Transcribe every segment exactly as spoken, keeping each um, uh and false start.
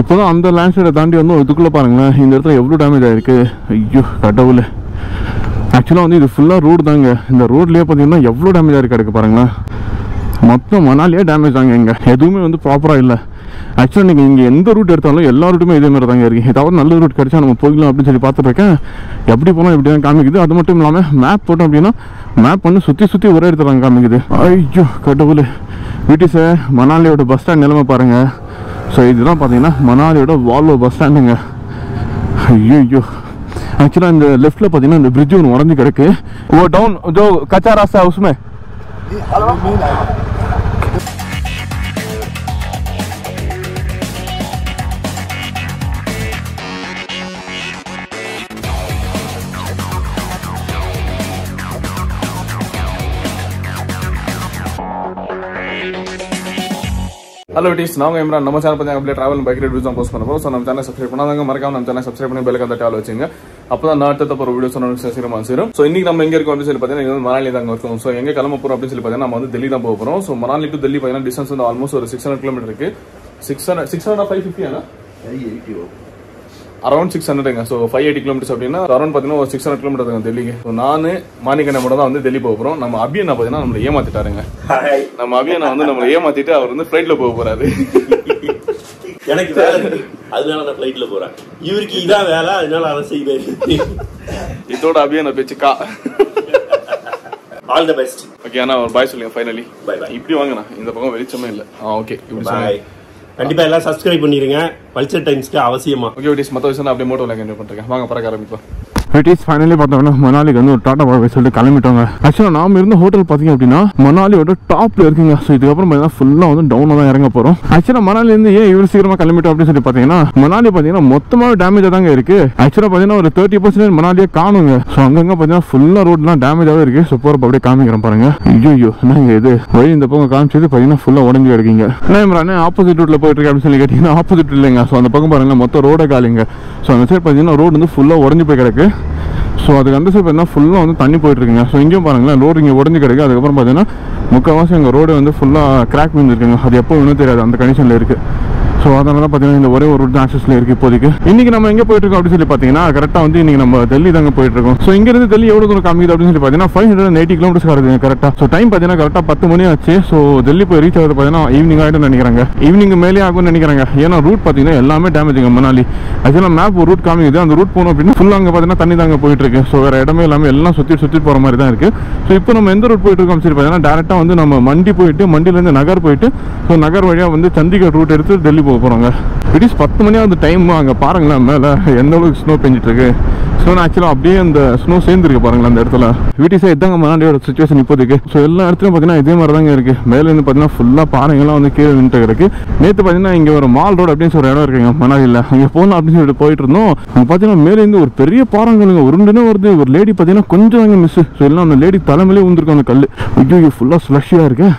இப்போதான் அந்த லேண்ட்ஸ்லைடை தாண்டி வந்து ஒரு இதுக்குள்ளே பாருங்களேன், இந்த இடத்துல எவ்வளோ டேமேஜ் ஆகிருக்கு. ஐயோ கடவுள், ஆக்சுவலாக வந்து இது ஃபுல்லாக ரோடு தாங்க. இந்த ரோட்லேயே பார்த்தீங்கன்னா எவ்வளோ டேமேஜ் ஆகிருக்கு கிடக்கு பாருங்களேன். மொத்தம் மணாலியே டேமேஜ் ஆகுங்க, இங்கே எதுவுமே வந்து ப்ராப்பராக இல்லை. ஆக்சுவலாக நீங்கள் இங்கே எந்த ரூட் எடுத்தாலும் எல்லா ரூட்டுமே இதேமாதிரி தாங்க இருக்குது. ஏதாவது நல்ல ரூட் கிடச்சா நம்ம போகலாம் அப்படின்னு சொல்லி பார்த்துருக்கேன். எப்படி போனால் இப்படி தான் காமிக்குது. அது மட்டும் இல்லாமல் மேப் போட்டோம் அப்படின்னா மேப் பண்ணி சுற்றி சுற்றி ஒரே இடத்துல தாங்க காமிக்குது. ஐயோ கடவுள், பிரிட்டிஷை மணாலியோட பஸ் ஸ்டாண்ட் நிலைமை பாருங்கள். ஸோ இதுதான் பார்த்தீங்கன்னா மணாலியோட வால்வோ பஸ் ஸ்டாண்டுங்க. ஐயோ ஆக்சுவலாக இந்த லெஃப்ட்டில் பார்த்தீங்கன்னா இந்த பிரிட்ஜ் ஒன்று உடஞ்சி கிடக்கு. ஓ டவுன் ஜோ கச்சா ராஸ்தா ஹவுஸ்மே. Hello it is now Imran NaMo channel पर अपने travel bike rate videos post பண்ணுவோம். சோ நம்ம சேனலை சப்ஸ்கிரைப் பண்ணாதவங்க மறக்காம நம்ம சேனலை சப்ஸ்கிரைப் பண்ணி பெல் ஐகான் தட்டி வச்சுங்க. அப்பதான் நான் அடுத்த ஒரு வீடியோஸ் உங்களுக்கு சீக்கிரமா சேரும். சோ இன்னைக்கு நம்ம எங்க இருக்கோம் அப்படி சொல்லி பார்த்தீங்கன்னா இங்க மணாலி தான் இருக்கோம். சோ எங்க கிளம்ப போறோம் அப்படி சொல்லி பார்த்தீங்கன்னா நம்ம வந்து டெல்லி தான் போக போறோம். சோ மணாலி டு டெல்லி பைனா டிஸ்டன்ஸ் வந்து ஆல்மோஸ்ட் ஒரு six hundred km இருக்கு. six hundred six hundred five fifty ஆனா eighty around six hundred. So five eighty km அப்படினா அரௌண்ட் பாத்தீங்கன்னா ஒரு six hundred km தான் டெல்லிக்கு. சோ நானு மாணிக்கண்ண மட்டும் தான் வந்து டெல்லி போக போறோம். நம்ம அபியண்ணா பாத்தீங்கன்னா நம்மள ஏமாத்திட்டாருங்க. நம்ம அபியண்ணா வந்து நம்மள ஏமாத்திட்டு அவர் வந்து ஃளைட்ல போக போறாரு. எனக்கு வேலை இருக்கு அதனால நான் ஃளைட்ல போறேன். இவருக்கு இதான் வேலை அதனால அதை செய்யறாரு. இதோட அபியண்ணா பேச்சுக்கா. All the best. ஓகே انا ஒரு பாய் சொல்லுங்க ஃபைனலி. By by. இப்படி வாங்கنا இந்த பக்கம் வெளிச்சமே இல்ல. ஆ ஓகே இப்படி சொல்லுங்க. கண்டிப்பா எல்லாம் சப்ஸ்கிரைப் பண்ணிருங்க பல்சர் டைம்ஸ்க்கு அவசியமா. ஓகே விட்டிஸ் மத்த விஷயம் அப்படியே மோட்டோ லைக் என்ன பண்றீங்க வாங்க பரக்க ஆரம்பிப்போம். விட்டிஸ் ஃபைனலி பார்த்தோம்னா மணாலிக்கு வந்து ஒரு டாடா பாய் சொல்லிட்டு கிளம்பிட்டாங்க. ஆக்சுவலா நாம இருந்த ஹோட்டல் பாத்தீங்க அப்படின்னா மணாலியோட டாப்ல இருக்குங்க. சோ இதுக்கப்புறம் பார்த்தா ஃபுல்லா வந்து டவுனா தான் இறங்க போறோம். ஆக்சுவலா மணாலில இருந்து ஏன் இவ்வளவு சீக்கிரமா கிளம்பிட்டோம் அப்படின்னு சொல்லி பாத்தீங்கன்னா மணாலி பாத்தீங்கன்னா மொத்தமாவே டேமேஜா தாங்க இருக்கு. ஆக்சுவலா பாத்தீங்கன்னா ஒரு தேர்ட்டி பர்சன்டேஜ் மணாலியே காணுங்க. சோ அங்கங்க பாத்தீங்கன்னா ஃபுல்லா ரோட்லாம் டேமேஜாவே இருக்கு. சோ போறப்ப அப்படியே காமிக்கிறேன் பாருங்க. ஐயோ என்னங்க இது வழி இந்த பக்கம் காமிச்சது பாத்தீங்கன்னா ஃபுல்லா உடஞ்சி இருக்கீங்க. என்ன ஆப்போசிட் ரூட்ல போயிட்டு இருக்கு அப்படின்னு சொல்லி கேட்டீங்கன்னா ஆப்போசிட் இல்லைங்க. சோ அந்த பக்கம் பாருங்க மொத்தம் ரோட காலிங்க. சோ அந்த சைடு பாத்தீங்கன்னா ரோடு வந்து ஃபுல்லா உடஞ்சி போய் கிடக்கு. ஸோ அதுக்கு அந்த சைட் பார்த்தீங்கன்னா ஃபுல்லாக வந்து தண்ணி போயிட்டு இருக்குங்க. ஸோ இங்கேயும் பாருங்களேன் ரோடு இங்கே உடஞ்சி கிடைக்கும். அதுக்கப்புறம் பார்த்தீங்கன்னா முக்கால்வாசி எங்கள் ரோடு வந்து ஃபுல்லாக கிராக் விழுந்துருக்குங்க. அது எப்போ ஒன்றும் தெரியாது அந்த கண்டிஷனில் இருக்குது. ஸோ அதனால பார்த்தீங்கன்னா இந்த ஒரே ஒரு ரூட் ஆக்சஸில் இருக்குது இப்போதைக்கு. இன்றைக்கி நம்ம எங்கே போயிட்டு இருக்கோம் அப்படின்னு சொல்லி பார்த்தீங்கன்னா கரெக்டாக வந்து இன்றைக்கி நம்ம டெல்லி தாங்க போயிட்டு இருக்கோம். ஸோ இங்கேருந்து டெல்லி எவ்வளோ தூரம் காமிக்குது அப்படின்னு சொல்லி பார்த்தீங்கன்னா ஃபைவ் ஹண்ட்ரட் எயிட்டி கிலோமீட்டர்ஸ் வருதுங்க கரெக்டாக. ஸோ டைம் பார்த்தீங்கன்னா கரெக்டாக பத்து மணி ஆச்சு. ஸோ டெல்லி போய் ரீச் ஆகுது பார்த்தீங்கன்னா ஈவினிங் ஆகிட்டு நினைக்கிறாங்க. ஈவினிங் மேலே ஆகும்னு நினைக்கிறாங்க. ஏன்னா ரூட் பார்த்தீங்கன்னா எல்லாமே டேமேஜுங்க மணாலி. ஆக்சுவலாக மேப் ஒரு ரூட் காமிக்குது. அந்த ரூட் போனோம் அப்படின்னா ஃபுல்லாக அங்கே பார்த்தீங்கன்னா தண்ணி தாங்க போயிட்டு இருக்கு. ஸோ வேறு இடமே இல்லாமல் எல்லாம் சுற்றி சுற்றி போகிற மாதிரி தான் இருக்குது. ஸோ இப்போ நம்ம எந்த ரூட் போயிட்டு இருக்கோம் சொல்லி பார்த்தீங்கன்னா டேரெக்டாக வந்து நம்ம மண்டி போயிட்டு மண்டியிலேருந்து நகர் போயிட்டு ஸோ நகர் வழியாக வந்து சண்டிகர் ரூட் எடுத்து டெல்லி போறாங்க. பிடிஸ் பத்து மணி அந்த டைம் அங்கே பாருங்களேன் மேலே எந்த அளவுக்கு ஸ்னோ பெஞ்சிட்டு இருக்கு. ஸ்னோ ஆக்சுவலாக அப்படியே அந்த ஸ்னோ சேர்ந்துருக்கு பாருங்களேன் அந்த இடத்துல. வீட்டில் இதாங்க மணாலியோட சுச்சுவேஷன் இப்போதைக்கு. ஸோ எல்லா இடத்துலையும் பார்த்தீங்கன்னா இதே மாதிரி தாங்க இருக்குது. மேலேருந்து பார்த்தீங்கன்னா ஃபுல்லாக பாறைங்கள்லாம் வந்து கீழே நின்று கிடக்கு. நேற்று பார்த்தீங்கன்னா இங்கே ஒரு மால் ரோடு அப்படின்னு சொல்லி ஒரு இடம் இருக்குங்க மணாலியில். அங்கே போகணும் அப்படின்னு சொல்லிட்டு போயிட்டு இருந்தோம். அங்கே பார்த்தீங்கன்னா மேலேருந்து ஒரு பெரிய பாறைங்களுங்க உருண்டுன்னு வருது. ஒரு லேடி பார்த்தீங்கன்னா கொஞ்சம் அங்கே மிஸ். ஸோ எல்லாம் அந்த லேடி தலைமையிலே வந்துருக்கும் அந்த கல். ஐயோ ஃபுல்லாக ஸ்லஷியாக இருக்கு.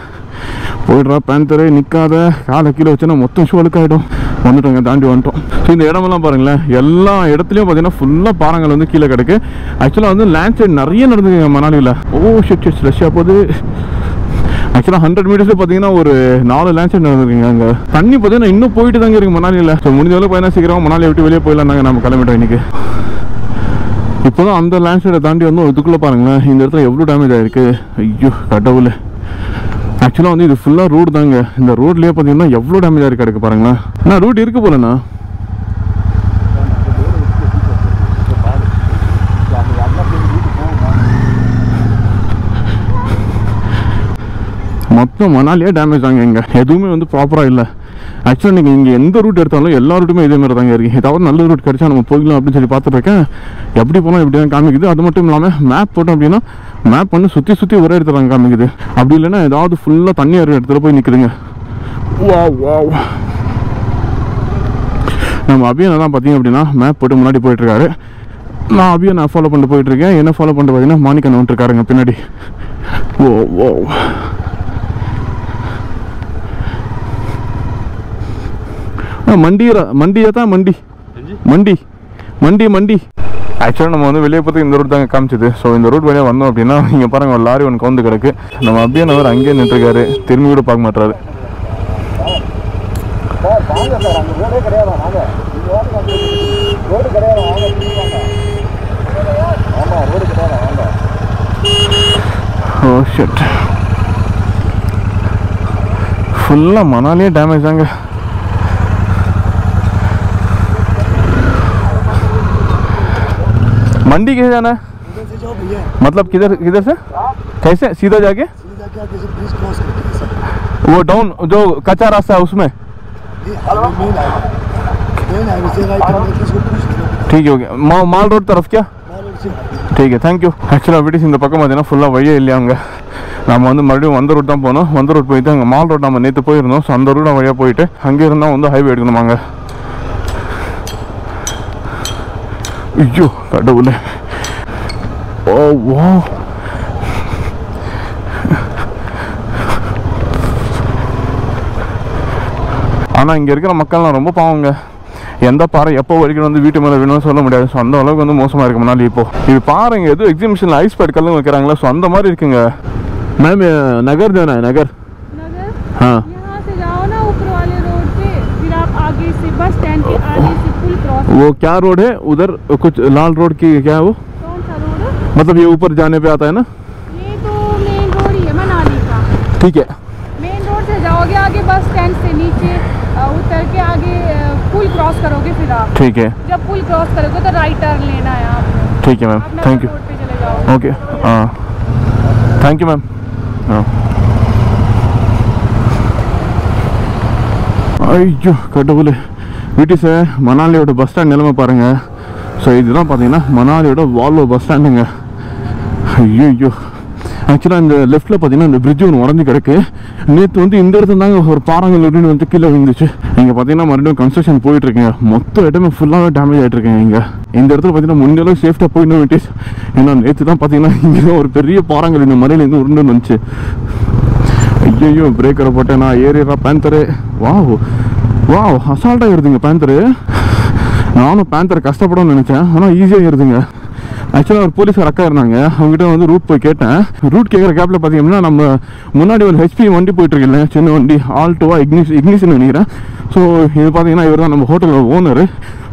போய்ட்றா பேந்தரே நிற்காத காலை கீழே வச்சுன்னா மொத்தம் ஷோலுக்காகிடும். வந்துட்டோங்க தாண்டி வந்துட்டோம். ஸோ இந்த இடமெல்லாம் பாருங்களேன் எல்லா இடத்துலையும் பார்த்தீங்கன்னா ஃபுல்லாக பாறைகள் வந்து கீழே கிடக்கு. ஆக்சுவலாக வந்து லேண்ட் சைட் நிறைய நடந்துக்குங்க மணாலியில். ஓ ஷிட் ஷிட் ரஷ்யா போகுது. ஆக்சுவலாக ஹண்ட்ரட் மீட்டர்ஸில் பார்த்தீங்கன்னா ஒரு நாலு லேண்ட் சைட் நடந்துருக்குங்க. அங்கே தண்ணி பார்த்தீங்கன்னா இன்னும் போயிட்டு தாங்க இருக்குது மணாலியில். ஸோ முடிஞ்சளவு பயணம் சீக்கிரம் மணாலியை விட்டு வெளியே போயிடலாம் தாங்க நம்ம கிளம்பிட்டோம் இன்றைக்கி. இப்போ தான் அந்த லேண்ட் சைடை தாண்டி வந்து ஒரு இதுக்குள்ளே பாருங்களேன் இந்த இடத்துல எவ்வளோ டேமேஜ் ஆகிருக்கு. ஐயோ கடவுள், ஆக்சுவலாக வந்து இது ஃபுல்லாக ரோடு தாங்க. இந்த ரோட்லேயே பார்த்தீங்கன்னா எவ்வளோ டேமேஜாக இருக்குது கிடக்கு பாருங்களேன். அண்ணா ரூட் இருக்குது போலண்ணா. மொத்தம் மணாலியே டேமேஜ் தாங்க. இங்கே எதுவுமே வந்து ப்ராப்பராக இல்லை. ஆக்சுவலாக நீங்கள் இங்கே எந்த ரூட் எடுத்தாலும் எல்லா ரூட்டுமே இதேமாதிரி தாங்க இருக்குது. ஏதாவது நல்ல ரூட் கிடச்சா நம்ம போகலாம் அப்படின்னு சொல்லி பார்த்துருக்கேன். எப்படி போனால் இப்படி தான் காமிக்குது. அது மட்டும் இல்லாமல் மேப் போட்டோம் அப்படின்னா மேப் பண்ணி சுற்றி சுற்றி ஒரே இடத்துல தாங்க காமிக்குது. அப்படி இல்லைன்னா ஏதாவது ஃபுல்லாக தண்ணி இருக்கிற இடத்துல போய் நிற்குதுங்க. Wow wow. நம்ம அபியனை தான் பார்த்தீங்க அப்படின்னா மேப் போட்டு முன்னாடி போயிட்டுருக்காரு. நான் அபியனை ஃபாலோ பண்ணிட்டு போயிட்டுருக்கேன். என்ன ஃபாலோ பண்ணிட்டு பார்த்தீங்கன்னா மாணிக்கண்ணன் வந்துட்டுருக்காருங்க பின்னாடி. ஓ ஓ மண்டியா மண்டியா தான் மண்டி மண்டி மண்டி மண்டி. ஆக்சுவலாக நம்ம வந்து வெளியே பார்த்து இந்த ரோடு தாங்க காமிச்சது. ஸோ இந்த ரோடு வெளியே வந்தோம் அப்படின்னா இங்கே பாருங்கள் ஒரு லாரி ஒன்று கவுந்து கிடக்கு. நம்ம அப்படியே அவர் அங்கேயே நின்றுருக்காரு திரும்பி கூட பார்க்க மாட்டாரு. சார் வாங்க சார், அந்த ரோடே கிடையாது வாங்க, நீங்கள் வாங்க, ரோடு கிடையாது வாங்க, ஆமாம் ரோடு கிடையாது வாங்க. ஓ ஷிட், ஃபுல்லாக மணாலியே டேமேஜ் தாங்க. मंडी कैसे जाना है? से जाओ भैया, मतलब किधर किधर से आ? कैसे सीधा जाके सीधा जाके ब्रिज क्रॉस करके वो डाउन जो कच्चा रास्ता है उसमें ठीक हो गया मा, माल रोड तरफ क्या ठीक है थैंक यू एक्चुअल ब्रिटिश இந்த பக்கம் பார்த்தேனா ஃபுல்லா வழியே இல்லையாங்க நாம வந்து மறுபடியும் வந்த ரூட் தான் போனும் வந்த ரூட் போய் தான் மால் ரோட் நாம நேத்து போய் இருந்தோம் சோ அந்த ரூட் வழியா போயிட்டு அங்க இருந்தா வந்து ஹைவே எடுக்கணும்ங்க ஐயோ கடவுளே ஓ வா ஆனால் இங்கே இருக்கிற மக்கள்லாம் ரொம்ப பாவங்க எந்த பாறை எப்போ வரைக்கும் வந்து வீட்டு மேலே வேணும்னு சொல்ல முடியாது ஸோ அந்த அளவுக்கு வந்து மோசமாக இருக்கு முன்னாடி இப்போது இது பாருங்க எதுவும் எக்ஸிபிஷனில் ஐஸ் பேட் கல்லும் வைக்கிறாங்களா ஸோ அந்த மாதிரி இருக்குங்க மேம் நகர் தானே நகர் ஆ वो क्या रोड है उधर कुछ लाल रोड की क्या है वो कौन सा रोड है? मतलब ये ऊपर जाने पे आता है ना ये तो मेन रोड ही है मनाली का ठीक है मेन रोड से जाओगे आगे बस स्टैंड से नीचे उतर के आगे पुल क्रॉस करोगे फिर आप ठीक है जब पुल क्रॉस करोगे तो राइट टर्न लेना है आप ठीक है मैम थैंक यू ओके हाँ थैंक यू मैम हाँ अय्यो கடவுளே ब्रिटिश मनालियो बस स्टैंड निलम पारेंगे सो इतना पाती मनालियो वाल्वो बस स्टैंडुंगा अय्यो आक्चुअली अंद लेफ्ट पाती ब्रिज उड़े कड़के नेर पांगी की विंदुच्चु इं पाती मैं कंस्ट्रक्शन पेटें मत इटमें फुल डेमेज आटे पाती मुझे सेफ्टा पेट ऐसा नेता पाती पांगल मरल उसे अय्यो ब्रेकर पटेना एरिया पैंतर वाह வா அசால்ட்டாக ஏறுதுங்க பேந்தரு நானும் பேந்தர் கஷ்டப்படணும்னு நினச்சேன் ஆனால் ஈஸியாக ஏறுதுங்க ஆக்சுவலாக ஒரு போலீஸார் அக்கா இருந்தாங்க அவங்ககிட்ட வந்து ரூட் போய் கேட்டேன் ரூட் கேட்குற கேப்பில் பார்த்தீங்கன்னா நம்ம முன்னாடி ஒரு ஹெச்பி வண்டி போய்ட்டுருக்கல சின்ன வண்டி ஆல்டோவா இக்னிஷ் இக்னிஷன் நினைக்கிறேன் ஸோ இது பார்த்தீங்கன்னா இவர் தான் நம்ம ஹோட்டலோட ஓனர்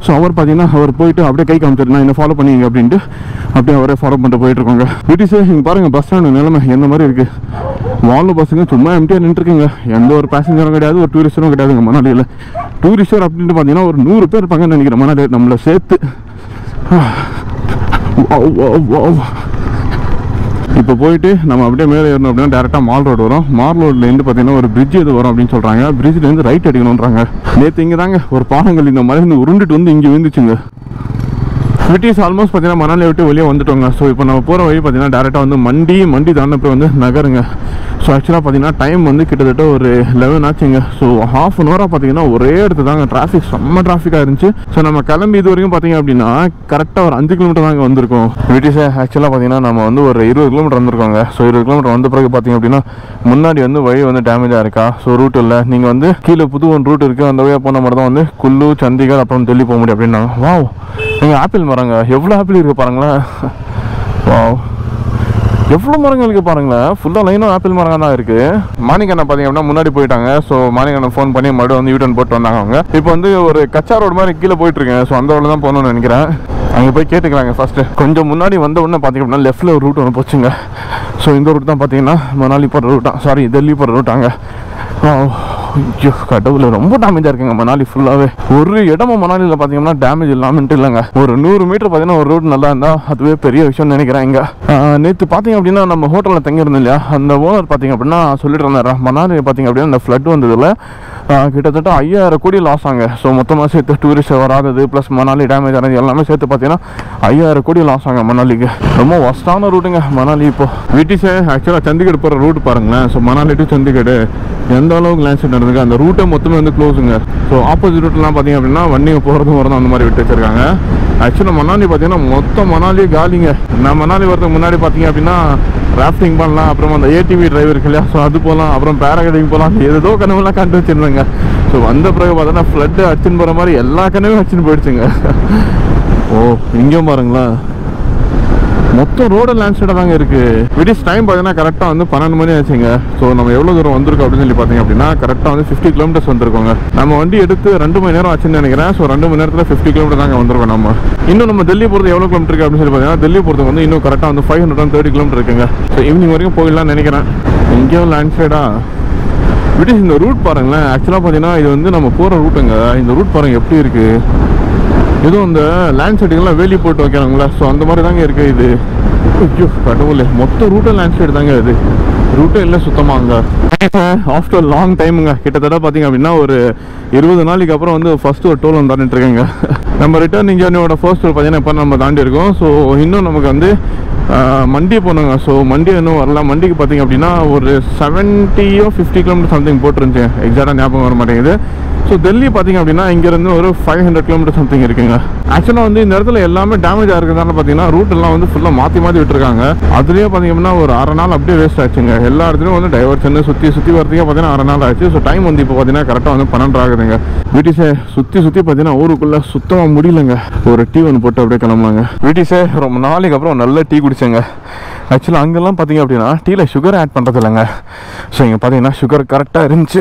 ஸோ அவர் பார்த்தீங்கன்னா அவர் போயிட்டு அப்படியே கை காமிச்சார் நான் என்ன ஃபாலோ பண்ணிங்க அப்படின்ட்டு அப்படியே அவரே ஃபாலோ பண்ணிட்டு போயிட்டுருக்கோங்க பிரிட்டிஷே இங்கே பாருங்கள் பஸ் ஸ்டாண்டு நிலைமை எந்த மாதிரி இருக்குது வால்வோ பஸ்ஸுங்க சும்மா எம்டியாக நின்றுருக்குங்க எந்த ஒரு பேசஞ்சரும் கிடையாது ஒரு டூரிஸ்டரும் கிடையாதுங்க மணாலியில் டூரிஸ்டர் அப்படின்ட்டு பார்த்தீங்கன்னா ஒரு நூறு பேர் இருப்பாங்கன்னு நினைக்கிறேன் மணாலி நம்மளை சேர்த்து இப்போ போயிட்டு நம்ம அப்படியே மேலே ஏறணும் அப்படின்னா டேரெக்டாக மால் ரோடு வரும் மால் ரோட்லேருந்து பார்த்தீங்கன்னா ஒரு பிரிட்ஜ் எது வரும் அப்படின்னு சொல்கிறாங்க பிரிட்ஜ்லேருந்து ரைட் அடிக்கணுன்றாங்க நேற்று இங்கே தாங்க ஒரு பாலங்கள் இந்த மலையிலேருந்து உருண்டுட்டு வந்து இங்கே விழுந்துச்சுங்க பிரிட்டிஷ் ஆல்மோஸ்ட் பார்த்தீங்கன்னா மணாலியை விட்டு வெளியே வந்துட்டோங்க ஸோ இப்போ நம்ம போகிற வழி பார்த்தீங்கன்னா டேரெக்டாக வந்து மண்டி மண்டி தாண்டப்புறம் வந்து நகருங்க ஸோ ஆக்சுவலாக பார்த்தீங்கன்னா டைம் வந்து கிட்டத்தட்ட ஒரு லெவன் ஆச்சுங்க ஸோ ஹாஃப் அன் ஹவராக பார்த்தீங்கன்னா ஒரே இடத்து தாங்க டிராஃபிக் செம்ம டிராஃபிக்காக இருந்துச்சு ஸோ நம்ம கிளம்பி இது வரைக்கும் பார்த்தீங்க அப்படின்னா கரெக்டாக ஒரு அஞ்சு கிலோமீட்டர் தாங்க வந்திருக்கோம் பிரிட்டிஷ் ஆக்சுவலாக பார்த்தீங்கன்னா நம்ம வந்து ஒரு இருபது கிலோமீட்டர் வந்திருக்கோங்க ஸோ இருபது கிலோமீட்டர் வந்த பிறகு பார்த்தீங்க அப்படின்னா முன்னாடி வந்து வழி வந்து டேமேஜாக இருக்கா ஸோ ரூட் இல்லை நீங்கள் வந்து கீழே புது ஒன்று ரூட் இருக்குது அந்த வழியாக போன மாதிரி தான் வந்து குல்லு சண்டிகர் அப்புறம் டெல்லி போக முடியும் அப்படின்னாங்க வா நீங்கள் ஆப்பிள் மரங்க எவ்வளோ ஆப்பிள் இருக்குது பாருங்களேன் வா எவ்வளோ மரங்கள் இருக்குது பாருங்களேன் ஃபுல்லாக லைனும் ஆப்பிள் மரங்கள் தான் இருக்குது மாணிக்கண்ணா பார்த்தீங்க அப்படின்னா முன்னாடி போயிட்டாங்க ஸோ மாணிக்கண்ணா ஃபோன் பண்ணி மறுபடியும் வந்து யூட்டன் போட்டு வந்தாங்க அவங்க இப்போ வந்து ஒரு கச்சா ரோடு மாதிரி கீழே போயிட்டுருக்கேன் ஸோ அந்த ரோடு தான் போகணும்னு நினைக்கிறேன் அங்கே போய் கேட்டுக்கிறாங்க ஃபஸ்ட்டு கொஞ்சம் முன்னாடி வந்த உடனே பார்த்திங்க அப்படின்னா லெஃப்ட்டில் ஒரு ரூட் ஒன்று போச்சுங்க ஸோ இந்த ரூட் தான் பார்த்தீங்கன்னா மணாலி போகிற ரூட் தான் சாரி டெல்லி போகிற ரூட்டாங்க ஐயோ கடவுள ரொம்ப டேமேஜாக இருக்குங்க மணாலி ஃபுல்லாகவே ஒரு இடமும் மணாலியில் பார்த்தீங்கன்னா டேமேஜ் இல்லாமட்டு இல்லைங்க ஒரு நூறு மீட்டர் பார்த்தீங்கன்னா ஒரு ரோடு நல்லா இருந்தால் அதுவே பெரிய விஷயம்னு நினைக்கிறேன் இங்கே நேற்று பார்த்திங்க அப்படின்னா நம்ம ஹோட்டலில் தங்கியிருந்தோம் இல்லையா அந்த ஓனர் பார்த்திங்க அப்படின்னா சொல்லிட்டு இருந்தார் மணாலியை பார்த்திங்க அப்படின்னா அந்த ஃப்ளட் வந்ததில் கிட்டத்தட்ட ஐயாயிரம் கோடி லாஸ் ஆங்க ஸோ மொத்தமாக சேர்த்து டூரிஸ்ட் வராதது ப்ளஸ் மணாலி டேமேஜ் ஆனது எல்லாமே சேர்த்து பார்த்தீங்கன்னா ஐயாயிரம் கோடி லாஸ் ஆங்க மணாலிக்கு ரொம்ப ஒஸ்டான ரூட்டுங்க மணாலி இப்போது பிரிட்டிஷே ஆக்சுவலாக சண்டிகர் போகிற ரூட் பாருங்களேன் ஸோ மணாலி டு சண்டிகர் எந்த அளவுக்கு லேண்ட்ஸ்லைட் நடந்துருக்கு அந்த ரூட்டை மொத்தமே வந்து க்ளோஸுங்க ஸோ ஆப்போசிட் ரூட்லாம் பார்த்தீங்க அப்படின்னா வண்டிங்க போகிறதும் வரதும் அந்த மாதிரி விட்டு வச்சுருக்காங்க ஆக்சுவலாக மணாலி பார்த்தீங்கன்னா மொத்தம் மணாலி காலிங்க நான் மணாலி வரதுக்கு முன்னாடி பார்த்தீங்க அப்படின்னா ராஃப்டிங் பண்ணலாம் அப்புறம் அந்த ஏடிவி டிரைவ் இருக்கு இல்லையா ஸோ அது போகலாம் அப்புறம் பேராகிளைடிங் போகலாம் ஏதோ கனவுலாம் கண்டு வச்சுருந்தேங்க ஸோ வந்த பிறகு பார்த்தோன்னா ஃப்ளட்டு அடிச்சுன்னு போகிற மாதிரி எல்லா கனவையும் அடிச்சுன்னு போயிடுச்சுங்க ஓ இங்கேயும் பாருங்களேன் மொத்தம் ரோடு லான்ஸ்டேடாக தாங்க இருக்குது. விடிஸ் டைம் பார்த்தீங்கன்னா கரெக்டாக வந்து பன்னெண்டு மணி ஆச்சுங்க. ஸோ நம்ம எவ்வளோ தூரம் வந்திருக்கோம் அப்படின்னு சொல்லி பார்த்தீங்க அப்படின்னா கரெக்டாக வந்து ஃபிஃப்டி கிலோமீட்டர்ஸ் வந்திருக்கோங்க. நம்ம வண்டி எடுத்து ரெண்டு மணி நேரம் ஆச்சுன்னு நினைக்கிறேன். ஸோ ரெண்டு மணி நேரத்தில் ஃபிஃப்டி கிலோமீட்டர் தாங்க வந்திருக்கோம். நம்ம இன்னும் நம்ம டெல்லி போகிறது எவ்வளோ கிலோமீட்டர் இருக்குது அப்படின்னு சொல்லி பார்த்தீங்கன்னா டெல்லி போகிறது வந்து இன்னும் கரெக்டாக வந்து five hundred and thirty kilometre இருக்குங்க. ஸோ ஈவினிங் வரைக்கும் போயிடலாம்னு நினைக்கிறேன். எங்கேயும் லேண்ட்ஸ்லைடாக விடிஸ் இந்த ரூட் பாருங்களேன். ஆக்சுவலாக பார்த்தீங்கன்னா இது வந்து நம்ம போகிற ரூட்டுங்க. இந்த ரூட் பாருங்கள் எப்படி இருக்குது. எதுவும் இந்த லேண்ட் சைடுங்கெல்லாம் வேலி போட்டு வைக்கிறாங்களா? ஸோ அந்த மாதிரி தாங்க இருக்குது இது. ஐயோ கடவுளே, மொத்த ரூட்டும் லேண்ட் சைடு தாங்க. இது ரூட்டும் இல்லை சுத்தமாங்க. ஆஃப்டர் லாங் டைமுங்க, கிட்டத்தட்ட பார்த்தீங்க அப்படின்னா ஒரு இருபது நாளைக்கு அப்புறம் வந்து ஃபஸ்ட்டு ஒரு டோல் வந்து தாண்டிட்டு இருக்கேங்க. நம்ம ரிட்டர்னிங் ஜேர்னியோட ஃபர்ஸ்ட் டோல் பார்த்தீங்கன்னா இப்போ நம்ம தாண்டி இருக்கோம். ஸோ இன்னும் நமக்கு வந்து மண்டி போனோங்க. ஸோ மண்டி இன்னும் வரலாம். மண்டிக்கு பார்த்தீங்க அப்படின்னா ஒரு செவன்ட்டியோ ஃபிஃப்டி கிலோமீட்டர் சம்திங் போட்டுருந்துச்சு. எக்ஸாக்டாக ஞாபகம் வர மாட்டேங்குது. ஸோ டெல்லி பார்த்தீங்க அப்படின்னா இங்கேருந்து ஒரு ஃபைவ் ஹண்ட்ரட் கிலோமீட்டர் சம்திங் இருக்குங்க. ஆக்சுவலாக வந்து இந்த இடத்துல எல்லாமே டேமேஜ் ஆகிறதுனால பார்த்தீங்கன்னா ரூட் எல்லாம் வந்து ஃபுல்லாக மாற்றி மாற்றி விட்டுருக்காங்க. அதுலேயே பார்த்தீங்க அப்படின்னா ஒரு அரை நாள் அப்படியே வேஸ்ட் ஆச்சுங்க. எல்லா இடத்துலையும் வந்து டைவர்ஷன் சுற்றி சுற்றி வரதுக்கே பார்த்தீங்கன்னா அரை நாள் ஆச்சு. ஸோ டைம் வந்து இப்போ பார்த்தீங்கன்னா கரெக்டாக வந்து பன்னெண்டு ஆகுதுங்க. பிரிட்டிஷே சுற்றி சுற்றி பார்த்தீங்கன்னா ஊருக்குள்ளே சுத்தமாக முடியலங்க. ஒரு டீ ஒன்று போட்டு அப்படியே கிளம்புனாங்க. பிரிட்டிஷே ரொம்ப நாளைக்கு அப்புறம் நல்ல டீ குடிச்சேங்க. ஆக்சுவலாக அங்கெல்லாம் பார்த்தீங்க அப்படின்னா டீயில் சுகர் ஆட் பண்ணுறது இல்லைங்க. ஸோ இங்கே பார்த்தீங்கன்னா சுகர் கரெக்டாக இருந்துச்சு.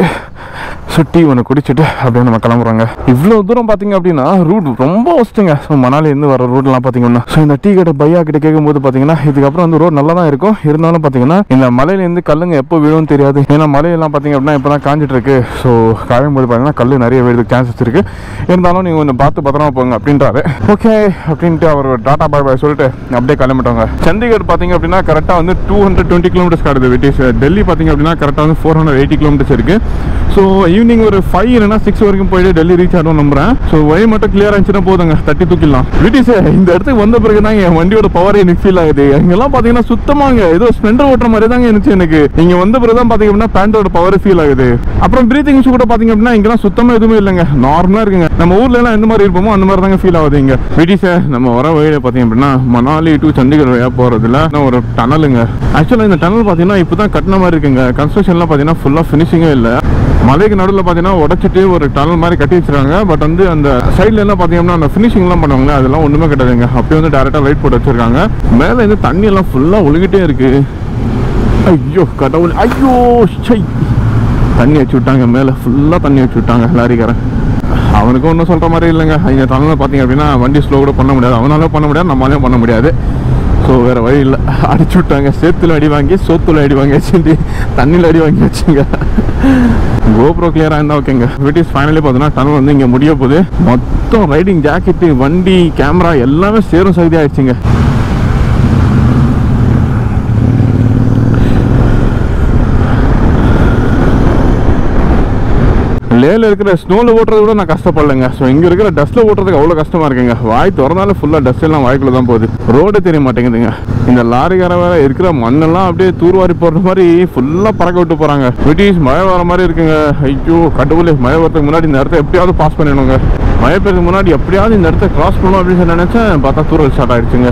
ஸோ டீ ஒன்று குடிச்சிட்டு அப்படியே நம்ம கிளம்புறாங்க. இவ்வளோ தூரம் பார்த்தீங்க அப்படின்னா ரூட் ரொம்ப ஒஸ்ட்டுங்க. ஸோ மணாலிலேருந்து வர ரூட்லாம் பார்த்தீங்கன்னா ஸோ இந்த டீ கடை பையா கிட்ட கேட்கும்போது பார்த்தீங்கன்னா இதுக்கப்புறம் வந்து ரோடு நல்லா தான் இருக்கும். இருந்தாலும் பார்த்தீங்கன்னா இந்த மலையிலேருந்து கல்லுங்க எப்போ விழுவும் தெரியாது. ஏன்னா மலையெல்லாம் பார்த்தீங்க அப்படின்னா இப்போ தான் காஞ்சிட்டு இருக்கு. ஸோ காயும்போது பார்த்தீங்கன்னா கல் நிறைய விழுதுக்கு சான்சஸ் இருக்குது. இருந்தாலும் நீங்கள் கொஞ்சம் பார்த்து பத்திரமா போங்க அப்படின்றாரு. ஓகே அப்படின்ட்டு அவர் டாட்டா பாய் பாய் சொல்லிட்டு அப்படியே கிளம்பிட்டாங்க. சண்டிகர் பார்த்தீங்க அப்படின்னா கரெக்டாக வந்து டூ ஹண்ட்ரட் டுவெண்ட்டி கிலோமீட்டர்ஸ் காடுது விட்டேஸ். டெல்லி பார்த்தீங்க அப்படின்னா கரெக்டாக வந்து ஃபோர் ஹண்ட்ரட் எயிட்டி கிலோமீட்டர்ஸ் இருக்குது. ஸோ ஈவினிங் ஒரு ஃபைவ் இல்லைனா சிக்ஸ் வரைக்கும் போயிட்டு டெல்லி ரீச் ஆகும் நம்புறேன். ஸோ வழி மட்டும் கிளியர் ஆச்சுன்னா போதுங்க, தட்டி தூக்கிடலாம். விட்டேஸ் இந்த இடத்துக்கு வந்த பிறகு தான் என் வண்டியோட பவரே எனக்கு ஃபீல் ஆகுது. எங்கெல்லாம் பார்த்தீங்கன்னா சுத்தமாக ஏதோ ஸ்பெண்டர் ஓட்டுற மாதிரி தாங்க இருந்துச்சு எனக்கு. நீங்கள் வந்த பிறகு தான் பார்த்தீங்க அப்படின்னா பேண்டோட பவர் ஃபீல் ஆகுது. அப்புறம் பிரீத்திங் இஷ்யூ கூட பார்த்தீங்க அப்படின்னா இங்கெல்லாம் சுத்தமாக எதுவுமே இல்லைங்க, நார்மலாக இருக்குங்க. நம்ம ஊரில் எல்லாம் எந்த மாதிரி இருப்போமோ அந்த மாதிரி தாங்க ஃபீல் ஆகுது இங்கே. விட்டேஸ் நம்ம வர வழியில் பார்த்தீங்க அப்படின்னா மணாலி டு சண்டிகர் வழியாக போகிறதுல ஒரு டனலுங்க. ஆக்சுவலாக இந்த டனல் பார்த்தீங்கன்னா இப்போ தான் கட்டின மாதிரி இருக்குங்க. கன்ஸ்ட்ரக்ஷன்லாம் பார்த்தீங்கன்னா ஃபுல்லாக ஃபினிஷிங்கே இல்லை. மலைக்கு நடுவில் பார்த்தீங்கன்னா உடச்சிட்டு ஒரு டனல் மாதிரி கட்டி வச்சிருக்காங்க. பட் வந்து அந்த சைடில் எல்லாம் பார்த்தீங்கன்னா அந்த ஃபினிஷிங்லாம் பண்ணுவாங்க, அதெல்லாம் ஒன்றுமே கிடையாதுங்க. அப்படியே வந்து டேரெக்டாக லைட் போட்டு வச்சிருக்காங்க. மேலே இந்த தண்ணி எல்லாம் ஃபுல்லாக ஒழுகிட்டே இருக்கு. ஐயோ கடவுள், ஐயோ சை தண்ணி வச்சு விட்டாங்க. மேலே ஃபுல்லாக தண்ணி வச்சு விட்டாங்க லாரிக்காரன். அவனுக்கும் ஒன்றும் சொல்கிற மாதிரி இல்லைங்க. இந்த டனலில் பார்த்தீங்க அப்படின்னா வண்டி ஸ்லோ கூட பண்ண முடியாது, அவனாலும் பண்ண முடியாது, நம்மளாலையும் பண்ண முடியாது. ஸோ வேறு வழி இல்லை, அடிச்சு விட்டாங்க. சேத்துல அடி வாங்கி சோத்துல அடி வாங்கி வச்சுட்டு தண்ணியில் அடி வாங்கி வச்சுங்க. கோப்ரோ கிளியராக இருந்தால் ஓகேங்க. விட்டிஸ் ஃபைனலி பார்த்தோன்னா டனல் வந்து இங்கே முடிய போகுது. மொத்தம் ரைடிங் ஜாக்கெட்டு வண்டி கேமரா எல்லாமே சேரும் சகுதி ஆகிடுச்சிங்க. லேயில் இருக்கிற ஸ்னோவில் ஓட்டுறது கூட நான் கஷ்டப்படலைங்க. ஸோ இங்கே இருக்கிற டஸ்ட்டில் ஓட்டுறதுக்கு அவ்வளோ கஷ்டமாக இருக்குங்க. வாய் திறந்தாலும் ஃபுல்லாக டஸ்ட் எல்லாம் வாய்க்குள்ள தான் போகுது. ரோடு தெரிய மாட்டேங்குதுங்க. இந்த லாரிக்கார வேற இருக்கிற மண்ணெல்லாம் அப்படியே தூர்வாரி போடுற மாதிரி ஃபுல்லாக பறக்க விட்டு போகிறாங்க. பிரிட்டிஷ் மழை வர மாதிரி இருக்குங்க. ஐயோ கடவுளே, மழை வரதுக்கு முன்னாடி இந்த இடத்த எப்படியாவது பாஸ் பண்ணிடணுங்க. மழை பெய்யறதுக்கு முன்னாடி எப்படியாவது இந்த இடத்த கிராஸ் பண்ணணும் அப்படின்னு சொல்லி நினச்சேன். பார்த்தா தூரல் ஸ்டார்ட் ஆகிடுச்சுங்க.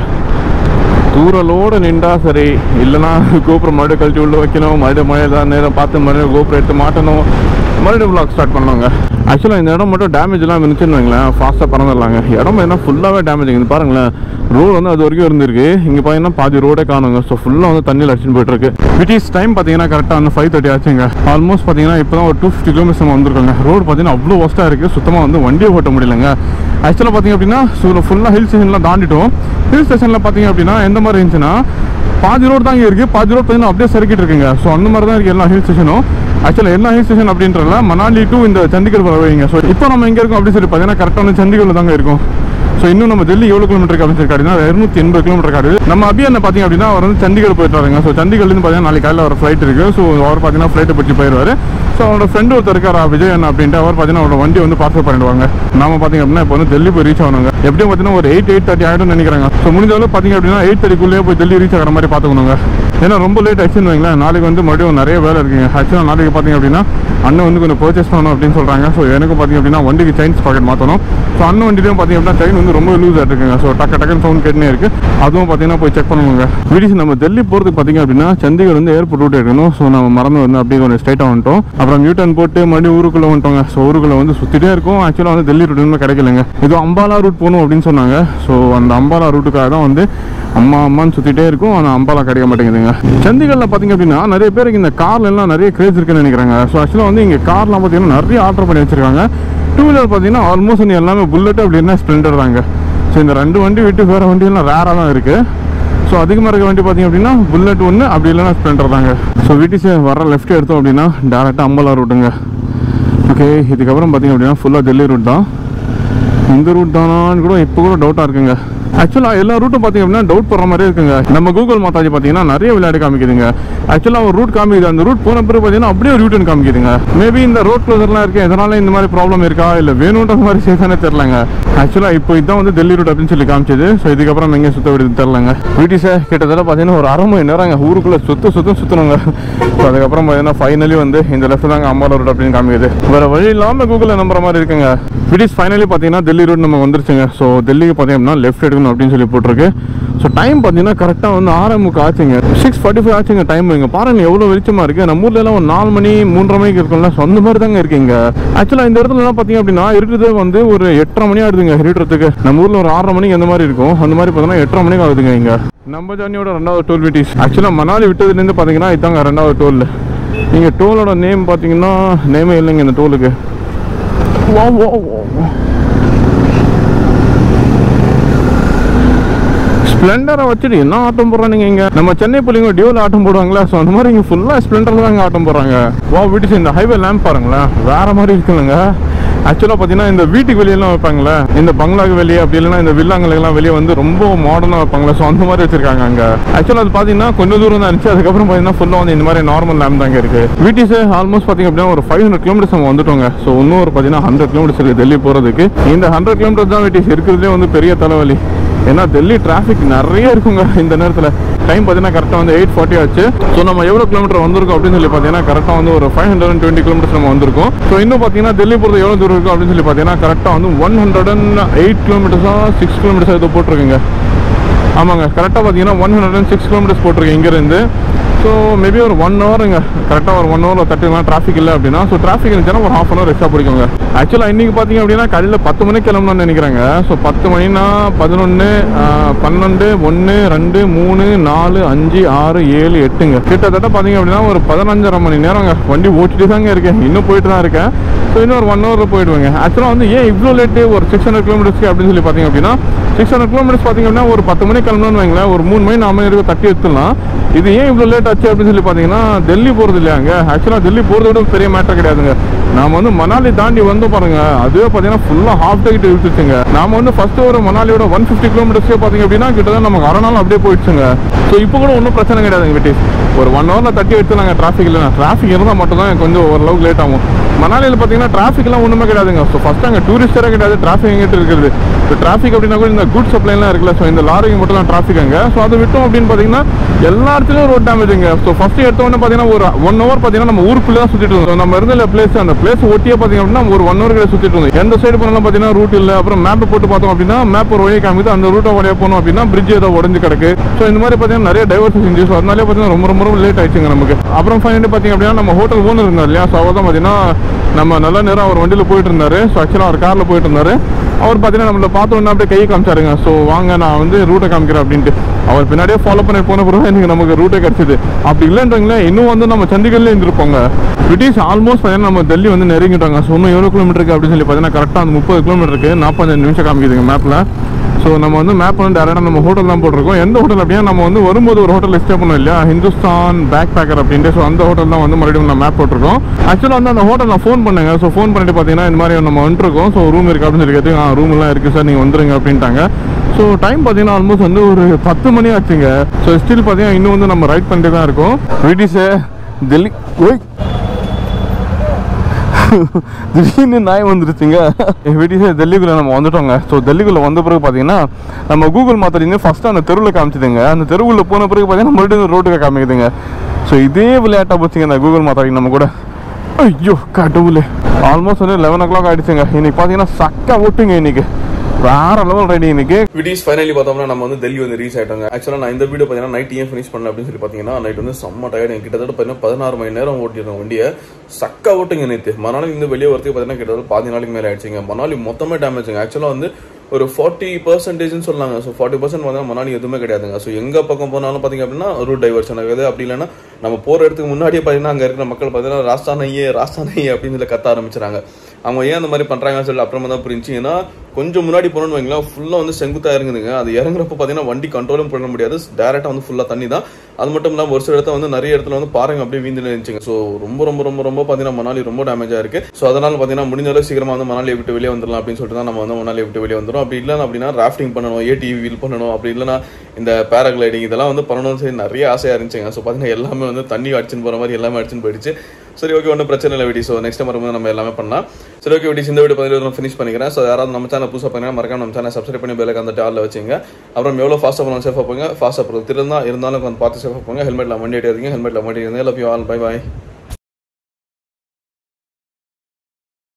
தூரலோடு நின்றா சரி, இல்லைனா கோபுரம் மறுபடியும் கழிச்சு உள்ள வைக்கணும். மறுபடியும் மழை தான் நேரம் பார்த்து மறுபடியும் கோபுரம் எடுத்து மாட்டணும். மறுபடியும் வ்ளாக் ஸ்டார்ட் பண்ணுவாங்க. ஆக்சுவலாக இந்த இடம் மட்டும் டேமேஜ்லாம் இருந்துச்சுன்னு வைங்களேன், ஃபாஸ்ட்டாக பறந்துடலாங்க. இடம் ஏன்னா ஃபுல்லாகவே டேமேஜ் ஆகுது. பாருங்களேன், ரோடு வந்து அது வரைக்கும் இருந்திருக்கு. இங்கே பார்த்தீங்கன்னா பாதி ரோடே காணுங்க. ஸோ ஃபுல்லாக வந்து தண்ணியில் அடிச்சுன்னு போயிட்டுருக்கு. பிரிட்டிஷ் டைம் பார்த்தீங்கன்னா கரெக்டாக வந்து ஃபைவ் தேர்ட்டி ஆச்சுங்க. ஆல்மோஸ்ட் பார்த்தீங்கன்னா இப்போ தான் ஒரு டூ ஃபிஃப்டி கிலோமீட்டர் வந்துருக்காங்க. ரோடு பார்த்தீங்கன்னா அவ்வளோ ஒஸ்ட்டாக இருக்குது. சுத்தமாக வந்து வண்டியை ஓட்ட முடியலைங்க. ஆக்சுவலாக பார்த்தீங்க அப்படின்னா இதில் ஃபுல்லாக ஹில் ஸ்டேஷன்லாம் தாண்டிட்டோம். ஹில் ஸ்டேஷனில் பார்த்தீங்க அப்படின்னா எந்த மாதிரி இருந்துச்சுன்னா பாதி ரோடு தாங்க இருக்குது. பாதி ரோடு பார்த்தீங்கன்னா அப்படியே சறுக்கிட்டு இருக்குங்க. ஸோ அந்த மாதிரி தான் இருக்குது எல்லா ஹில் ஸ்டேஷனும். ஆக்சுவலாக என்ன ஹில் ஸ்டேஷன் அப்படின்றதுல மணாலி டூ இந்த சண்டிகர் வர வைங்க. ஸோ இப்போ நம்ம எங்கே இருக்கோம் அப்படின்னு சொல்லி பார்த்தீங்கன்னா கரெக்டாக வந்து சண்டிகரில் தாங்க இருக்கும். ஸோ இன்னும் நம்ம டெல்லி எவ்வளோ கிலோமீட்டர் அப்படின்னு சொல்லி காட்டுதுன்னா இருநூத்தி எண்பது கிலோமீட்டர் காட்டுது. நம்ம அப்படியே என்ன பார்த்தீங்க அப்படின்னா அவர் வந்து சண்டிகர் போயிட்டு வராங்க. ஸோ சண்டிகர்லேருந்து பார்த்தீங்கன்னா நாளைக்கு காலையில் ஒரு ஃப்ளைட் இருக்குது. ஸோ அவர் பார்த்தீங்கன்னா ஃப்ளைட்டை பிடிச்சி போயிடுவார். ஸோ அவரோட ஃப்ரெண்டு ஒருத்தர் இருக்காரா விஜய் அண்ணா அப்படின்ட்டு அவர் பார்த்தீங்கன்னா அவரோட வண்டி வந்து பார்சல் பண்ணிடுவாங்க. நம்ம பார்த்தீங்க அப்படின்னா இப்போ வந்து டெல்லி போய் ரீச் ஆகணுங்க. எப்படியும் பார்த்தீங்கன்னா ஒரு எயிட் எயிட் தேர்ட்டி ஆகிடும்னு நினைக்கிறாங்க. ஸோ முடிஞ்சளவு பார்த்தீங்க அப்படின்னா எயிட் தேர்ட்டிக்குள்ளேயே போய் டெல்லி ரீச் ஆகிற மாதிரி பார்த்துக்கணுங்க. ஏன்னா ரொம்ப லேட் ஆச்சுன்னு வைங்களேன், நாளைக்கு வந்து மறுபடியும் நிறைய வேலை இருக்குங்க. ஆக்சுவலாக நாளைக்கு பார்த்தீங்க அப்படின்னா அண்ணன் வந்து கொஞ்சம் பர்ச்சேஸ் பண்ணணும் அப்படின்னு சொல்கிறாங்க. ஸோ எனக்கு பார்த்தீங்க அப்படின்னா வண்டிக்கு செயின்ஸ் பாக்கெட் மாற்றணும். ஸோ அண்ணன் வண்டியிலையும் பார்த்தீங்க அப்படின்னா செயின் வந்து ரொம்ப லூஸ் ஆகிருக்குங்க. ஸோ டக்கு டக்குன்னு சவுண்ட் கேட்டுனே இருக்குது. அதுவும் பார்த்தீங்கன்னா போய் செக் பண்ணுவாங்க. வீடிஸ் நம்ம டெல்லி போகிறதுக்கு பார்த்தீங்க அப்படின்னா சண்டிகர் வந்து ஏர்போர்ட் ரூட் எடுக்கணும். ஸோ நம்ம மறந்து வந்து அப்படியே கொஞ்சம் ஸ்ட்ரைட்டாக வந்துட்டோம். அப்புறம் நியூட்டன் போட்டு மறுபடியும் ஊருக்குள்ளே வந்துட்டோங்க. ஸோ ஊருக்குள்ளே வந்து சுற்றிட்டே இருக்கும். ஆக்சுவலாக வந்து டெல்லி ரூட் வந்து கிடைக்கலங்க. இது அம்பாலா ரூட் போகணும் அப்படின்னு சொன்னாங்க. ஸோ அந்த அம்பாலா ரூட்டுக்காக தான் வந்து அம்மா அம்மான்னு சுற்றிட்டே இருக்கும், ஆனால் அம்பாலாம் கிடைக்க மாட்டேங்குதுங்க. சண்டிகரில் பார்த்திங்க அப்படின்னா நிறைய பேருக்கு இந்த கார்லாம் நிறைய கிரேஸ் இருக்குன்னு நினைக்கிறாங்க. ஸோ ஆக்சுவலாக வந்து இங்கே கார்லாம் பார்த்திங்கன்னா நிறைய ஆர்டர் பண்ணி வச்சுருக்காங்க. டூ வீலர் பார்த்திங்கன்னா ஆல்மோஸ்ட் எல்லாமே புல்லெட்டு அப்படின்னா ஸ்ப்ளெண்டர் தாங்க. ஸோ இந்த ரெண்டு வண்டி விட்டு வேறு வண்டியெல்லாம் ரேராக தான் இருக்குது. ஸோ அதிகமாக இருக்க வண்டி பார்த்திங்க அப்படின்னா புல்லட் ஒன்று, அப்படி இல்லைன்னா ஸ்ப்ளெண்டர் தாங்க. ஸோ வீட்டுக்கு வர லெஃப்ட் எடுத்தோம் அப்படின்னா டேரெக்டாக அம்பலா ரூட்டுங்க. ஓகே, இதுக்கப்புறம் பார்த்திங்க அப்படின்னா ஃபுல்லாக டெல்லி ரூட் தான். இந்த ரூட் தானான்னு கூட இப்போ கூட டவுட்டாக இருக்குங்க. ஆக்சுவலாக எல்லா ரூட்டும் பார்த்திங்க அப்படின்னா டவுட் போடுற மாதிரி இருக்குங்க. நம்ம கூகுள் மாத்தாஜி பார்த்திங்கன்னா நிறைய விளையாட்டு காமிக்குதுங்க. ஆக்சுவலாக ஒரு ரூட் காமிக்குது, அந்த ரூட் போன பிறகு பார்த்திங்கன்னா அப்படியே ஒரு யூட்டன் காமிக்குதுங்க. மேபி இந்த ரோட் க்ளோசர்லாம் இருக்குது, எதனால இந்த மாதிரி ப்ராப்ளம் இருக்கா இல்லை வேணுன்ற மாதிரி சேஃபானே தெரிலங்க. ஆக்சுவலாக இப்போ இதுதான் வந்து டெல்லி ரூட் அப்படின்னு சொல்லி காமிச்சது. ஸோ இதுக்கப்புறம் எங்கே சுற்ற விடுறது தெரிலங்க. வீட்டு சார் கிட்டத்தட்ட பார்த்திங்கன்னா ஒரு அரை மணி நேரங்க ஊருக்குள்ளே சுற்ற சுற்ற சுற்றணுங்க. ஸோ அதுக்கப்புறம் பார்த்திங்கன்னா ஃபைனலி வந்து இந்த லெஃப்ட் தாங்க அம்பாலா ரூட் அப்படின்னு காமிக்குது. வேறு வழி இல்லாமல் கூகுளில் நம்புற மாதிரி இருக்குங்க. வீட்டிஸ் ஃபைனலி பார்த்திங்கன்னா டெல்லி ரூட் நம்ம வந்துருச்சுங்க. ஸோ டெல்லிக்கு பார்த்திங்க அப்படின்னா லெஃப்ட் எடுக்கணும் அப்படின்னு சொல்லி போட்டிருக்கு. ஸோ டைம் பார்த்திங்கன்னா கரெக்டாக வந்து ஆறு முக்கு ஆச்சுங்க, சிக்ஸ் ஃபார்ட்டி ஃபைவ் ஆச்சுங்க டைம். இங்கே பாருங்கள் எவ்வளோ வெளிச்சமாக இருக்குது. நம்ம ஊர்லலாம் ஒரு நாலு மணி மூன்றரை மணிக்கு இருக்கும்ல, ஸோ அந்த மாதிரி தாங்க இருக்கீங்க. ஆக்சுவலாக இந்த இடத்துலலாம் பார்த்திங்க அப்படின்னா இருக்கிறது வந்து ஒரு எட்டரை மணி ஆகுதுங்க ஹீட்டரத்துக்கு. நம்ம ஊரில் ஒரு ஆறரை மணிக்கு அந்த மாதிரி இருக்கும், அந்த மாதிரி பார்த்தோன்னா எட்டரை மணிக்கு ஆகுதுங்க. இங்கே நம்ம ஜர்னியோட ரெண்டாவது டோல் வீட்டிஸ். ஆக்சுவலாக மணாலி விட்டதுலேருந்து பார்த்திங்கன்னா இதுதாங்க ரெண்டாவது டோல். நீங்கள் டோலோட நேம் பார்த்திங்கன்னா நேமே இல்லைங்க இந்த டோலுக்கு. வா வா ஸ்ப்ளெண்டரை வச்சுட்டு என்ன ஆட்டம் போடுறோம் நீங்கள். இங்கே நம்ம சென்னை பிள்ளைங்க டியூவில் ஆட்டம் போடுவாங்களா, ஸோ அந்த மாதிரி இங்கே ஃபுல்லாக ஸ்ப்ளெண்டரில் தாங்க ஆட்டம் போடுறாங்க. வா வீட்டு இந்த ஹைவே லேம்ப் பாருங்களேன், வேறு மாதிரி இருக்குதுங்க. ஆக்சுவலாக பார்த்தீங்கன்னா இந்த வீட்டுக்கு வெளியெல்லாம் வைப்பாங்களே, இந்த பங்களாவுக்கு வெளியே அப்படி இல்லைன்னா இந்த வில்லாங்களுக்கெல்லாம் வெளியே வந்து ரொம்ப மாடர்னாக வைப்பாங்களே, ஸோ அந்த மாதிரி வச்சுருக்காங்க அங்கே. ஆக்சுவலாக அது பார்த்தீங்கன்னா கொஞ்சம் தூரம் தான் இருந்துச்சு. அதுக்கப்புறம் பார்த்தீங்கன்னா ஃபுல்லாக வந்து இந்த மாதிரி நார்மல் லேம்ப் தாங்க இருக்குது. வீட்டிஸு ஆல்மோஸ்ட் பார்த்திங்க அப்படின்னா ஒரு ஃபைவ் ஹண்ட்ரட் கிலோமீட்டர்ஸ் நம்ம வந்துட்டோங்க. ஸோ இன்னும் ஒரு பார்த்தீங்கன்னா ஹண்ட்ரட் கிலோமீட்டர்ஸ் இருக்குது டெல்லி போகிறதுக்கு. இந்த ஹண்ட்ரட் கிலோமீட்டர் தான் வீட்டிஸ் இருக்கிறதுலே வந்து பெரிய தலைவலி. ஏன்னா டெல்லி டிராஃபிக் நிறைய இருக்குங்க இந்த நேரத்தில். டைம் பார்த்தீங்கன்னா கரெக்டாக வந்து எயிட் ஃபார்ட்டி ஆச்சு. ஸோ நம்ம எவ்வளோ கிலோமீட்டர் வந்திருக்கோம் அப்படின்னு சொல்லி பார்த்தீங்கன்னா கரெக்டாக வந்து ஒரு five hundred and twenty kilometres நம்ம வந்திருக்கோம். ஸோ இன்னும் பார்த்தீங்கன்னா டெல்லி போகிறது எவ்வளோ தூரம் இருக்கும் அப்படின்னு சொல்லி பார்த்தீங்கன்னா கரெக்டாக வந்து ஒன் ஹண்ட்ரட் அண்ட் எயிட் கிலோமீட்டர்ஸாக சிக்ஸ் கிலோமீட்டர்ஸாக இது போட்டிருக்குங்க. ஆமாங்க, கரெக்டாக பார்த்தீங்கன்னா one hundred and six kilometres போட்டிருக்கு இங்கேருந்து. ஸோ மேபி ஒரு ஒன் ஹவருங்க, கரெக்டாக ஒரு ஒன் ஹவர் தட்டுக்கலாம் ட்ராஃபிக் இல்லை அப்படின்னா. ஸோ ட்ராஃபிக் இருந்துச்சுன்னா ஒரு ஹாஃப் அன் ஹவர் எக்ஸ்ட்ரா பிடிக்குங்க. ஆக்சுவலாக இன்றைக்கி பார்த்திங்க அப்படின்னா காலையில் பத்து மணிக்கு கிளம்பணும்னு நினைக்கிறாங்க. ஸோ பத்து மணினா பதினொன்று பன்னெண்டு ஒன்று ரெண்டு மூணு நாலு அஞ்சு ஆறு ஏழு எட்டுங்க கிட்டத்தட்ட பார்த்திங்க அப்படின்னா ஒரு பதினஞ்சரை மணி நேரங்க வண்டி ஓட்டிட்டு தாங்க இருக்கேன். இன்னும் போயிட்டு தான் இருக்கேன். ஸோ இன்னும் ஒரு ஒன் ஹவரில் போயிடுவாங்க. ஆக்சுவலாக வந்து ஏன் இவ்வளோ லேட்டு ஒரு சிக்ஸ் ஹண்ட்ரட் கிலோமீட்டர்ஸ்க்கு அப்படின்னு சொல்லி பார்த்திங்க அப்படின்னா சிக்ஸ் ஹண்ட்ரட் கிலோமீட்டர்ஸ் பார்த்திங்க அப்படின்னா ஒரு பத்து மணிக்கு கிளம்பணும்னு வைங்களேன், ஒரு மூணு மணி நாலு மணி வரைக்கும் தட்டி எடுத்துடலாம். இது ஏன் இவ்வளோ லேட் ஆச்சு அப்படின்னு சொல்லி பார்த்தீங்கன்னா டெல்லி போகிறது இல்லையாங்க. ஆக்சுவலாக டெல்லி போகிறத விட பெரிய மேட்டர் கிடையாதுங்க. நாம் வந்து மணாலி தாண்டி வந்து பாருங்கள், அதுவே பார்த்தீங்கன்னா ஃபுல்லாக ஹாஃப் டேக்கிட்டு விட்டுச்சுங்க. நாம் வந்து ஃபஸ்ட்டு ஒரு மணாலியோட ஒன் ஃபிஃப்டி கிலோமீட்டர்ஸே பார்த்திங்க அப்படின்னா கிட்டதான் நமக்கு அரை நாள் அப்படியே போயிடுச்சுங்க. ஸோ இப்போ கூட ஒன்றும் பிரச்சனை கிடையாதுங்க. வீட்டு ஒரு ஒன் ஹவரில் தட்டி எடுத்துனாங்க ட்ராஃபிக் இல்லைனா. ட்ராஃபிக் இருந்தால் மட்டும்தான் கொஞ்சம் ஓரளவுக்கு லேட் ஆகும். மணாலியில் பார்த்தீங்கன்னா ட்ராஃபிக்லாம் ஒன்றுமே கிடையாதுங்க. ஸோ ஃபஸ்ட்டு அங்கே டூரிஸ்டரே கிடையாது, ட்ராஃபிக் எங்கிட்ட இருக்குது. இப்போ ட்ராஃபிக் அப்படின்னா கூட இந்த குட் சப்ளைலாம் இருக்குல்ல, ஸோ இந்த லாரிக்கு மட்டும் தான் ட்ராஃபிக் அங்கே. ஸோ அதை விட்டோம் அப்படின்னு பார்த்தீங்கன்னா எல்லா இடத்துலையும் ரோட் டேமேஜுங்க. ஸோ ஃபஸ்ட்டு எடுத்தோடனே பார்த்தீங்கன்னா ஒரு ஒன் ஹவர் பார்த்தீங்கன்னா நம்ம ஊருக்குள்ளே தான் சுற்றிட்டு இருந்தோம். நம்ம இருந்த பிளேஸ் அந்த பிளேஸ் ஒட்டியே பார்த்தீங்க அப்படின்னா ஒரு ஒன் ஹவர் கிட்ட சுற்றிட்டு இருந்தோம். எந்த சைடு போனாலும் பார்த்தீங்கன்னா ரூட் இல்லை. அப்புறம் மேப் போட்டு பார்த்தோம் அப்படின்னா மேப் ஒரு வழியை காமிக்குது, அந்த ரூட்டை வழியாக போனோம் அப்படின்னா பிரிட்ஜ் ஏதோ உடஞ்சு கிடக்கு. ஸோ இந்த மாதிரி பார்த்தீங்கன்னா நிறைய டைவர்சஸ் இருந்துச்சு. ஸோ அதனாலே பார்த்தீங்கன்னா ரொம்ப ரொம்ப லேட் ஆயிடுச்சுங்க நமக்கு. அப்புறம் ஃபைனல் பார்த்தீங்க அப்படின்னா நம்ம ஹோட்டல் ஓனர் இருந்தார் இல்லையா, ஸோ அவர் தான் பார்த்தீங்கன்னா நம்ம நல்ல நேரம் அவர் வண்டியில் போயிட்டு இருந்தார். ஸோ ஆக்சுவலாக அவர் காரில் போயிட்டு இருந்தார். அவர் பார்த்தீங்கன்னா நம்மளை பார்த்தோன்னா அப்படியே கை காமிச்சாருங்க. ஸோ வாங்க நான் வந்து ரூட்டை காமிக்கிறேன் அப்படின்ட்டு. அவர் பின்னாடியே ஃபாலோ பண்ணி போன பிறகு எனக்கு நமக்கு ரூட்டே கிடச்சிது. அப்படி இல்லைன்றீங்களே இன்னும் வந்து நம்ம சண்டிகர்லேயே இருந்துருப்போங்க. பிரிட்டிஷ் ஆல்மோஸ்ட் பார்த்தீங்கன்னா நம்ம டெல்லி வந்து நெருங்கிட்டாங்க. ஸோ இன்னும் எவ்வளோ கிலோமீட்டருக்கு அப்படின்னு சொல்லி பார்த்தீங்கன்னா கரெக்டாக அந்த முப்பது கிலோமீட்டருக்கு நாற்பத்தஞ்சு நிமிஷம் காமிக்குதுங்க மேப்பில். ஸோ நம்ம வந்து மேப் வந்து டேரெக்டாக நம்ம ஹோட்டல் தான் போட்டிருக்கோம். எந்த ஹோட்டல் அப்படின்னா நம்ம வந்து வரும்போது ஒரு ஹோட்டல் ஸ்டே பண்ணோம் இல்லையா, ஹிந்துஸ்தான் பேக் பேக்கர் அப்படின்ட்டு. ஸோ அந்த ஹோட்டல் தான் வந்து மறுபடியும் நான் மேப் போட்டிருக்கோம். ஆக்சுவலாக வந்து அந்த ஹோட்டல் நான் ஃபோன் பண்ணுங்க. ஸோ ஃபோன் பண்ணிட்டு பார்த்தீங்கன்னா இந்த மாதிரி நம்ம வந்துருக்கோம், ஸோ ரூம் இருக்குது அப்படின்னு சொல்லி கேட்டு ஆ ரூம்லாம் இருக்குது சார் நீங்கள் வந்துருங்க அப்படின்ட்டாங்க. ஸோ டைம் பார்த்தீங்கன்னா ஆல்மோஸ்ட் வந்து ஒரு பத்து மணி ஆச்சுங்க. ஸோ ஸ்டில் பார்த்தீங்கன்னா இன்னும் வந்து நம்ம ரைட் பண்ணிட்டு தான் இருக்கோம். பிரிட்டிஷு டெல்லி ஓய் திடீர்னு நாய் வந்துருச்சுங்க. வீட்டில் டெல்லிக்குள்ளே நம்ம வந்துட்டோங்க. ஸோ டெல்லிக்குள்ளே வந்த பிறகு பார்த்தீங்கன்னா நம்ம கூகுள் மாத்திரிங்க ஃபஸ்ட்டு அந்த தெருவில் காமிச்சிதுங்க. அந்த தெருவில் போன பிறகு பார்த்தீங்கன்னா மறுபடியும் ரோட்டுக்கு காமிக்குதுங்க. ஸோ இதே விளையாட்டாக போச்சுங்க இந்த கூகுள் மாத்திரிங்க நம்ம கூட. ஐயோ கடவுளே, ஆல்மோஸ்ட் வந்து லெவன் ஓ கிளாக் ஆகிடுச்சுங்க. இன்றைக்கி பார்த்தீங்கன்னா சக்கா ஓட்டுங்க இன்றைக்கி வேற லெவல் ரைடிங் இன்னைக்கு. வீடியோஸ் ஃபைனலி பார்த்தோம்னா நம்ம வந்து டெல்லி வந்து ரீச் ஆகிட்டாங்க. ஆக்சுவலாக நான் இந்த வீடியோ பார்த்தீங்கன்னா நைட் ஏன் ஃபினிஷ் பண்ணேன் அப்படின்னு சொல்லி பார்த்தீங்கன்னா நைட் வந்து செம்ம டயர்டு. கிட்டத்தட்ட பார்த்தீங்கன்னா பதினாறு மணி நேரம் ஓட்டிருக்கோம் வண்டியை. சக்கா ஓட்டுங்க நேற்று மணாலி இந்த வெளியே வரத்துக்கு பார்த்தீங்கன்னா கிட்டத்தட்ட பாதி நாளைக்கு மேலே ஆயிடுச்சுங்க. மணாலி மொத்தமே டேமேஜுங்க. ஆக்சுவலாக வந்து ஒரு forty percentage னு சொன்னாங்க. சோ forty percent வந்தா மனானி எதுமே கிடையாதுங்க. சோ எங்க பக்கம் போனாலும் பாத்தீங்க அப்படினா ரூட் டைவர்ஷன் ஆகுது. அப்படி இல்லனா நம்ம போற இடத்துக்கு முன்னாடியே பாத்தீங்கன்னா அங்க இருக்கிற மக்கள் பாத்தீங்கன்னா ராஸ்தா நையே ராஸ்தா நையே அப்படினு கத்த ஆரம்பிச்சறாங்க. அவங்க ஏன் அந்த மாதிரி பண்றாங்கன்னு சொல்லி அப்புறமா தான் புரிஞ்சு. ஏன்னா கொஞ்சம் முன்னாடி போனோம்னு வைங்களா ஃபுல்லா வந்து செங்குத்தா இறங்குதுங்க. அது இறங்குறப்ப பாத்தீங்கன்னா வண்டி கண்ட்ரோலும் பண்ண முடியாது, டைரக்டா வந்து ஃபுல்லா தண்ணி தான். அது மட்டும் இல்லாம ஒரு சில இடத்துல வந்து நிறைய இடத்துல வந்து பாருங்க அப்படியே வீந்துட்டு இருந்துச்சுங்க. சோ ரொம்ப ரொம்ப ரொம்ப ரொம்ப பாத்தீங்கன்னா மணாலி ரொம்ப டேமேஜா இருக்கு. சோ அதனால பாத்தீங்கன்னா முடிஞ்ச அளவு சீக்கிரமா வந்து மணாலியை விட்டு வெளியே வந்துடலாம் அப்படின்னு சொல்லிட்டு தான் நம்ம வந்து மணாலியை விட்டு வெளியே வந்துடும். அப்படி இல்லைன்னா அப்படின்னா ராஃப்டிங் பண்ணணும், ஏடி வீல் பண்ணணும், அப்படி இல்லைன்னா இந்த பேராகிளைடிங் இதெல்லாம் வந்து பண்ணணும்னு சொல்லி நிறைய ஆசையா இருந்துச்சுங்க. சோ பாத்தீங்கன்னா எல்லாமே வந்து தண்ணி அடிச்சுன்னு போற மாதிரி எல்லாமே அடிச்சுன்னு போயிடுச்சு. சரி ஓகே, ஒன்றும் பிரச்சனை இல்லை வீடியோ. ஸோ நெக்ஸ்ட் டைம் வரும்போது நம்ம எல்லாமே பண்ணலாம். சரி ஓகே வீடியோ, இந்த வீடியோ பதினேழு ஃபினிஷ் பண்ணிக்கிறேன். ஸோ யாராவது நம்ம சேனல் புதுசாக பண்ணிங்கன்னா மறக்காம நம்ம சேனல் சப்ஸ்கிரைப் பண்ணி பெல்லுக்கு அந்த டாலில் வச்சுங்க. அப்புறம் எவ்வளோ ஃபாஸ்ட்டாக போனாலும் சேஃபாக போங்க. ஃபாஸ்ட்டாக போகிறது திருந்தான் இருந்தாலும் கொஞ்சம் பார்த்து சேஃபாக போங்க. ஹெல்மெட்டில் வண்டி எடுத்துங்க, ஹெல்மெட்டில் வண்டி எடுத்துங்க. எல்லாத்தையும் ஆல் பை பாய்.